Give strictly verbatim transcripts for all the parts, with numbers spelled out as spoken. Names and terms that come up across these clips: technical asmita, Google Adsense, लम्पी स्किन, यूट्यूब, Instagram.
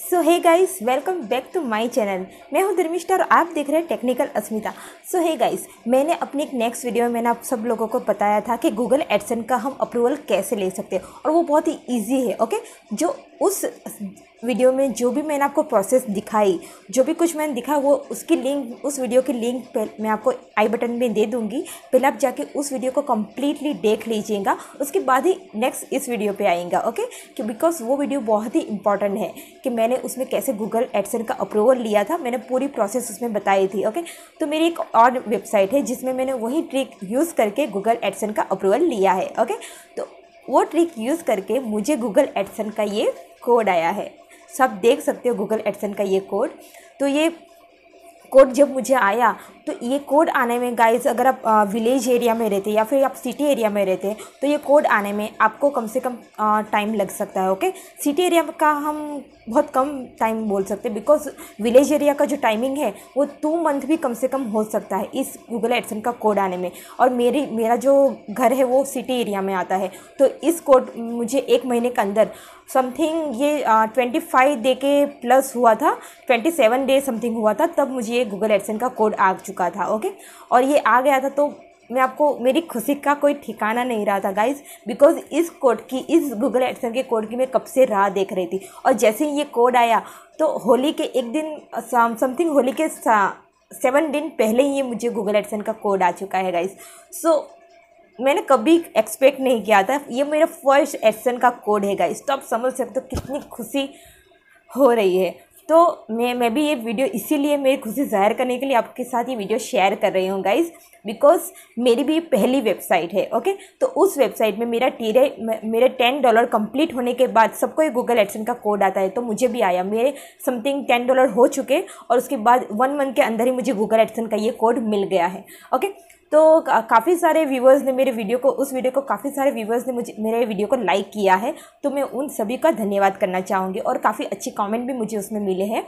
So hey guys, welcome back to my channel. मैं हूं धर्मिष्ठा और आप देख रहे हैं टेक्निकल अस्मिता। सो हे गाइस, मैंने अपनी एक नेक्स्ट वीडियो में मैंने आप सब लोगों को बताया था कि गूगल एडसेंस का हम अप्रूवल कैसे ले सकते हैं, और वो बहुत ही इजी है। ओके, जो उस वीडियो में जो भी मैंने आपको प्रोसेस दिखाई, जो भी कुछ मैंने दिखा, वो उसकी लिंक, उस वीडियो की लिंक पर मैं आपको आई बटन में दे दूंगी। पहले आप जाके उस वीडियो को कम्प्लीटली देख लीजिएगा, उसके बाद ही नेक्स्ट इस वीडियो पे आएगा। ओके, कि बिकॉज वो वीडियो बहुत ही इंपॉर्टेंट है कि मैंने उसमें कैसे गूगल एडसेंस का अप्रूवल लिया था, मैंने पूरी प्रोसेस उसमें बताई थी। ओके, तो मेरी एक और वेबसाइट है जिसमें मैंने वही ट्रिक यूज़ करके गूगल एडसेंस का अप्रूवल लिया है। ओके, तो वो ट्रिक यूज़ करके मुझे गूगल एडसेंस का ये कोड आया है। सब देख सकते हो गूगल एडसेंस का ये कोड। तो ये कोड जब मुझे आया, तो ये कोड आने में गाइस, अगर आप विलेज एरिया में रहते या फिर आप सिटी एरिया में रहते हैं तो ये कोड आने में आपको कम से कम टाइम लग सकता है। ओके, सिटी एरिया का हम बहुत कम टाइम बोल सकते हैं, बिकॉज विलेज एरिया का जो टाइमिंग है वो टू मंथ भी कम से कम हो सकता है इस गूगल एडसेंस का कोड आने में। और मेरी मेरा जो घर है वो सिटी एरिया में आता है, तो इस कोड मुझे एक महीने के अंदर समथिंग ये ट्वेंटी फाइव डे के प्लस हुआ था, ट्वेंटी सेवन डे समथिंग हुआ था, तब मुझे ये गूगल एडसेंस का कोड आ चुका था। ओके, और ये आ गया था तो मैं आपको, मेरी खुशी का कोई ठिकाना नहीं रहा था गाइस, बिकॉज इस कोड की, इस गूगल एडसेंस के कोड की मैं कब से राह देख रही थी। और जैसे ही ये कोड आया तो होली के एक दिन समथिंग, होली के सेवन दिन पहले ही ये मुझे गूगल एडसेंस का कोड आ चुका है गाइस। सो so, मैंने कभी एक्सपेक्ट नहीं किया था, ये मेरा फर्स्ट एडसेंस का कोड है गाइस। तो आप समझ सकते हो कितनी खुशी हो रही है। तो मैं मैं भी ये वीडियो इसीलिए, मेरी खुशी जाहिर करने के लिए आपके साथ ये वीडियो शेयर कर रही हूँ गाइस, बिकॉज मेरी भी पहली वेबसाइट है। ओके, तो उस वेबसाइट में मेरा टीरे मेरे टेन डॉलर कंप्लीट होने के बाद सबको ये गूगल एडसेंस का कोड आता है, तो मुझे भी आया। मेरे समथिंग टेन डॉलर हो चुके और उसके बाद वन मंथ के अंदर ही मुझे गूगल एडसेंस का ये कोड मिल गया है। ओके, तो काफ़ी सारे व्यूवर्स ने मेरे वीडियो को, उस वीडियो को काफ़ी सारे व्यूवर्स ने मुझे मेरे वीडियो को लाइक किया है, तो मैं उन सभी का धन्यवाद करना चाहूँगी। और काफ़ी अच्छे कमेंट भी मुझे उसमें मिले हैं,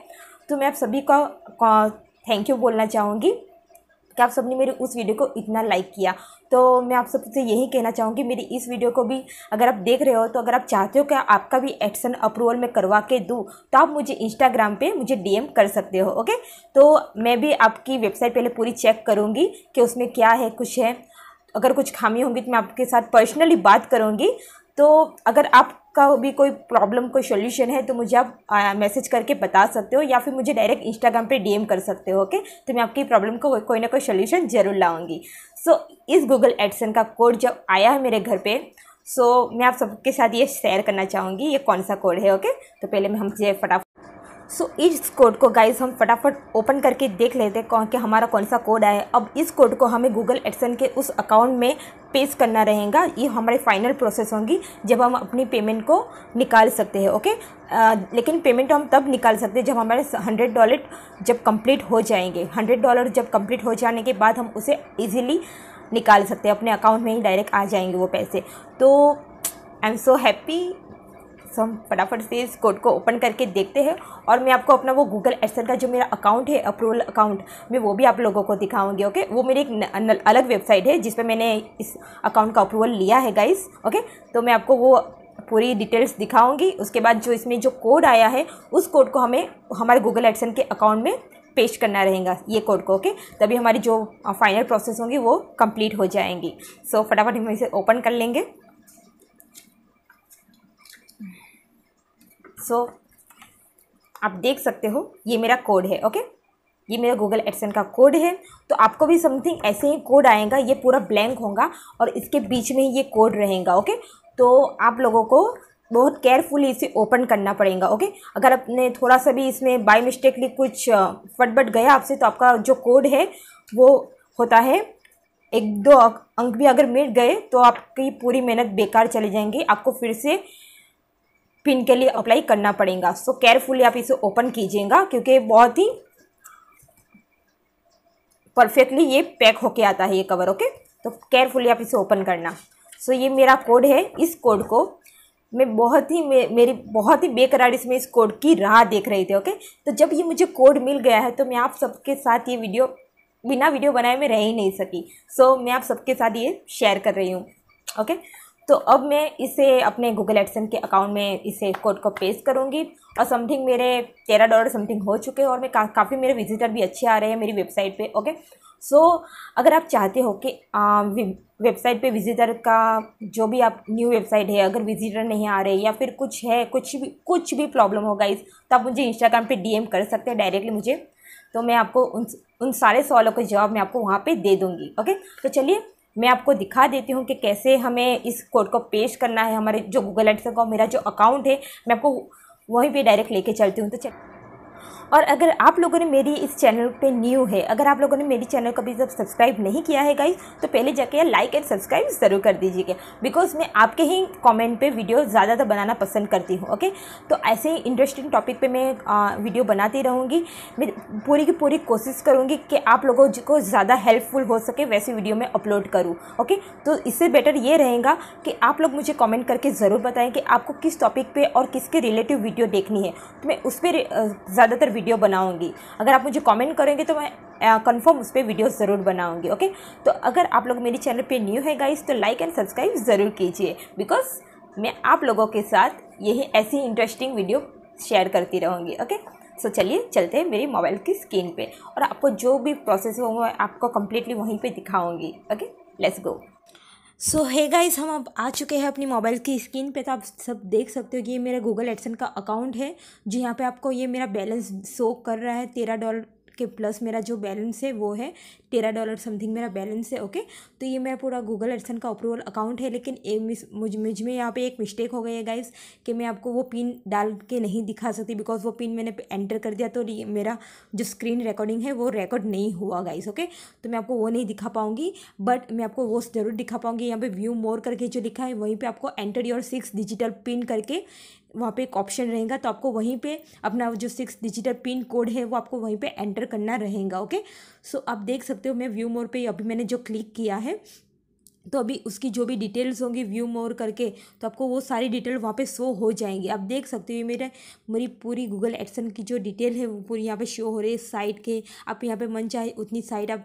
तो मैं आप सभी का थैंक यू बोलना चाहूँगी कि आप सबने मेरे उस वीडियो को इतना लाइक किया। तो मैं आप सबसे यही कहना चाहूँगी, मेरी इस वीडियो को भी अगर आप देख रहे हो, तो अगर आप चाहते हो कि आपका भी एडसेंस अप्रूवल मैं करवा के दूँ, तो आप मुझे इंस्टाग्राम पे मुझे डीएम कर सकते हो। ओके, तो मैं भी आपकी वेबसाइट पहले पूरी चेक करूँगी कि उसमें क्या है, कुछ है, अगर कुछ खामी होंगी तो मैं आपके साथ पर्सनली बात करूँगी। तो अगर आपका भी कोई प्रॉब्लम, कोई सोल्यूशन है, तो मुझे आप मैसेज करके बता सकते हो, या फिर मुझे डायरेक्ट इंस्टाग्राम पे डीएम कर सकते हो। ओके, तो मैं आपकी प्रॉब्लम को कोई ना कोई सोल्यूशन ज़रूर लाऊंगी। सो so, इस गूगल एडसेंस का कोड जब आया है मेरे घर पे, सो so, मैं आप सबके साथ ये शेयर करना चाहूँगी, ये कौन सा कोड है। ओके, तो पहले मैं हमसे फटाफट सो so, इस कोड को गाइस हम फटाफट ओपन करके देख लेते हैं कि हमारा कौन सा कोड आया है। अब इस कोड को हमें गूगल एडसेंस के उस अकाउंट में पेस्ट करना रहेगा। ये हमारी फाइनल प्रोसेस होंगी जब हम अपनी पेमेंट को निकाल सकते हैं। ओके, आ, लेकिन पेमेंट हम तब निकाल सकते हैं जब हमारे हंड्रेड डॉलर जब कंप्लीट हो जाएंगे। हंड्रेड डॉलर जब कंप्लीट हो जाने के बाद हम उसे ईजिली निकाल सकते हैं, अपने अकाउंट में ही डायरेक्ट आ जाएंगे वो पैसे। तो आई एम सो हैप्पी। सो हम फटाफट से इस कोड को ओपन करके देखते हैं, और मैं आपको अपना वो गूगल एडसेंस का जो मेरा अकाउंट है, अप्रूवल अकाउंट, मैं वो भी आप लोगों को दिखाऊंगी। ओके, वो मेरी एक न, न, अलग वेबसाइट है जिस पे मैंने इस अकाउंट का अप्रूवल लिया है गाइस। ओके, तो मैं आपको वो पूरी डिटेल्स दिखाऊंगी। उसके बाद जो इसमें जो कोड आया है, उस कोड को हमें हमारे गूगल एडसेंस के अकाउंट में पेश करना रहेगा, ये कोड को। ओके, तभी हमारी जो फाइनल प्रोसेस होंगी वो कंप्लीट हो जाएंगी। सो फटाफट हम इसे ओपन कर लेंगे। सो so, आप देख सकते हो ये मेरा कोड है। ओके, ये मेरा गूगल एडसेंस का कोड है। तो आपको भी समथिंग ऐसे ही कोड आएगा, ये पूरा ब्लैंक होगा और इसके बीच में ही ये कोड रहेगा। ओके, तो आप लोगों को बहुत केयरफुली इसे ओपन करना पड़ेगा। ओके, अगर आपने थोड़ा सा भी इसमें बाय मिस्टेकली कुछ फटबट गया आपसे, तो आपका जो कोड है वो होता है, एक दो अंक भी अगर मिट गए तो आपकी पूरी मेहनत बेकार चली जाएंगी, आपको फिर से पिन के लिए अप्लाई करना पड़ेगा। सो so, केयरफुली आप इसे ओपन कीजिएगा, क्योंकि बहुत ही परफेक्टली ये पैक होके आता है ये कवर। ओके, तो केयरफुली आप इसे ओपन करना। सो so, ये मेरा कोड है। इस कोड को मैं बहुत ही मे, मेरी बहुत ही बेकरार इसमें इस कोड की राह देख रही थी। ओके, तो जब ये मुझे कोड मिल गया है, तो मैं आप सबके साथ ये वीडियो, बिना वीडियो बनाए मैं रह ही नहीं सकी। सो so, मैं आप सबके साथ ये शेयर कर रही हूँ। ओके, तो अब मैं इसे अपने Google Adsense के अकाउंट में इसे कोड को पेस्ट करूँगी और समथिंग मेरे तेरह डॉलर समथिंग हो चुके हैं और मैं का, काफ़ी मेरे विजिटर भी अच्छे आ रहे हैं मेरी वेबसाइट पे। ओके सो so, अगर आप चाहते हो कि वेबसाइट पे विजिटर का जो भी आप न्यू वेबसाइट है अगर विजिटर नहीं आ रहे या फिर कुछ है कुछ भी कुछ भी प्रॉब्लम हो गाइस तो आप मुझे इंस्टाग्राम पे डीएम कर सकते हैं डायरेक्टली मुझे, तो मैं आपको उन उन सारे सवालों के जवाब मैं आपको वहाँ पे दे दूँगी। ओके तो चलिए मैं आपको दिखा देती हूँ कि कैसे हमें इस कोड को पेश करना है हमारे जो गूगल एड्स का मेरा जो अकाउंट है मैं आपको वहीं पे डायरेक्ट लेके चलती हूँ। तो चल और अगर आप लोगों ने मेरी इस चैनल पे न्यू है अगर आप लोगों ने मेरी चैनल को अभी तक सब्सक्राइब नहीं किया है गाइस तो पहले जाके लाइक एंड सब्सक्राइब ज़रूर कर दीजिएगा बिकॉज मैं आपके ही कमेंट पे वीडियो ज़्यादातर बनाना पसंद करती हूँ। ओके तो ऐसे ही इंटरेस्टिंग टॉपिक पे मैं आ, वीडियो बनाती रहूँगी। मैं पूरी की पूरी कोशिश करूँगी कि आप लोगों को ज़्यादा हेल्पफुल हो सके वैसी वीडियो मैं अपलोड करूँ। ओके तो इससे बेटर ये रहेगा कि आप लोग मुझे कॉमेंट करके ज़रूर बताएँ कि आपको किस टॉपिक पर और किसके रिलेटिव वीडियो देखनी है, तो मैं उस पर ज़्यादातर वीडियो बनाऊंगी। अगर आप मुझे कमेंट करेंगे तो मैं कंफर्म उस पर वीडियो ज़रूर बनाऊंगी। ओके तो अगर आप लोग मेरे चैनल पे न्यू है गाइस तो लाइक एंड सब्सक्राइब ज़रूर कीजिए बिकॉज मैं आप लोगों के साथ यही ऐसी इंटरेस्टिंग वीडियो शेयर करती रहूँगी। ओके सो चलिए चलते हैं मेरी मोबाइल की स्क्रीन पे और आपको जो भी प्रोसेस हो मैं आपको कम्प्लीटली वहीं पर दिखाऊँगी। Okay let's go. So hey guys हम अब आ चुके हैं अपनी मोबाइल की स्क्रीन पे, तो आप सब देख सकते हो कि ये मेरा गूगल एडसेंस का अकाउंट है जो यहाँ पे आपको ये मेरा बैलेंस शो कर रहा है। तेरह डॉलर के प्लस मेरा जो बैलेंस है वो है तेरह डॉलर समथिंग मेरा बैलेंस है। ओके तो ये मेरा पूरा गूगल एडसेंस का अप्रूवल अकाउंट है, लेकिन ए मिस मुझ मुझ में यहाँ पे एक मिस्टेक हो गई है गाइस कि मैं आपको वो पिन डाल के नहीं दिखा सकती बिकॉज वो पिन मैंने एंटर कर दिया तो मेरा जो स्क्रीन रिकॉर्डिंग है वो रिकॉर्ड नहीं हुआ गाइस। ओके तो मैं आपको वो नहीं दिखा पाऊँगी, बट मैं आपको वो ज़रूर दिखा पाऊँगी। यहाँ पर व्यू मोर करके जो लिखा है वहीं पर आपको enter your six digital pin करके वहाँ पे एक ऑप्शन रहेगा, तो आपको वहीं पे अपना जो सिक्स डिजिटल पिन कोड है वो आपको वहीं पे एंटर करना रहेगा। ओके सो आप देख सकते हो मैं व्यू मोर पे अभी मैंने जो क्लिक किया है तो अभी उसकी जो भी डिटेल्स होंगी व्यू मोर करके तो आपको वो सारी डिटेल वहाँ पे शो हो जाएंगी। आप देख सकते हो ये मेरा मेरी पूरी गूगल एडसेंस की जो डिटेल है वो पूरी यहाँ पर शो हो रही है। साइट के आप यहाँ पर मन चाहे उतनी साइट आप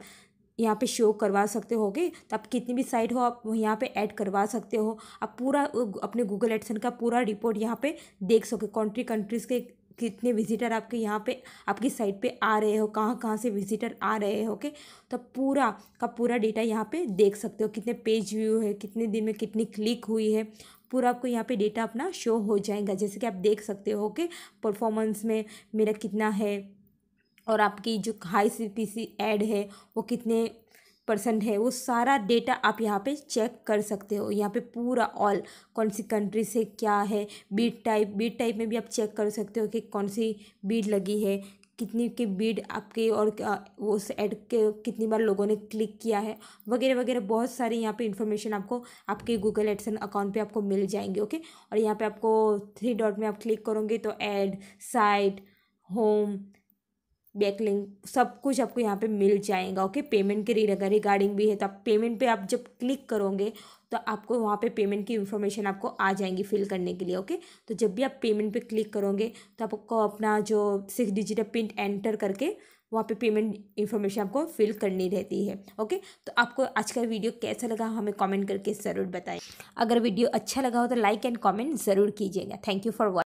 यहाँ पे शो करवा सकते होगे, तो आप कितनी भी साइट हो आप यहाँ पे ऐड करवा सकते हो। आप पूरा अपने गूगल एडसेंस का पूरा रिपोर्ट यहाँ पे देख सको, कंट्री कंट्रीज़ के कितने विजिटर आपके यहाँ पे आपकी साइट पे आ रहे हो, कहाँ कहाँ से विजिटर आ रहे हो। ओके तो पूरा का पूरा डेटा यहाँ पे देख सकते हो, कितने पेज व्यू है, कितने दिन में कितनी क्लिक हुई है, पूरा आपको यहाँ पे डेटा अपना शो हो जाएगा। जैसे कि आप देख सकते हो कि परफॉर्मेंस में मेरा कितना है और आपकी जो high C P C ad है वो कितने परसेंट है, वो सारा डेटा आप यहाँ पे चेक कर सकते हो। यहाँ पे पूरा ऑल कौन सी कंट्री से क्या है, बीड टाइप बीड टाइप में भी आप चेक कर सकते हो कि कौन सी बीड लगी है, कितनी की बीड आपके और वो उस एड के कितनी बार लोगों ने क्लिक किया है वगैरह वगैरह, बहुत सारी यहाँ पे इन्फॉर्मेशन आपको आपके गूगल एडसेंस अकाउंट पे आपको मिल जाएंगे। ओके और यहाँ पे आपको थ्री डॉट में आप क्लिक करोगे तो एड, साइट, होम, बैकलिंक सब कुछ आपको यहाँ पे मिल जाएगा। ओके पेमेंट के रिगार्डिंग भी है, तो आप पेमेंट पे आप जब क्लिक करोगे तो आपको वहाँ पे पेमेंट की इन्फॉर्मेशन आपको आ जाएंगी फिल करने के लिए। ओके तो जब भी आप पेमेंट पे क्लिक करोगे तो आपको अपना जो सिक्स डिजिटल पिन एंटर करके वहाँ पे पेमेंट इन्फॉर्मेशन आपको फिल करनी रहती है। ओके तो आपको आज का वीडियो कैसा लगा हमें कॉमेंट करके ज़रूर बताएँ। अगर वीडियो अच्छा लगा हो तो लाइक एंड कॉमेंट ज़रूर कीजिएगा। Thank you for watching.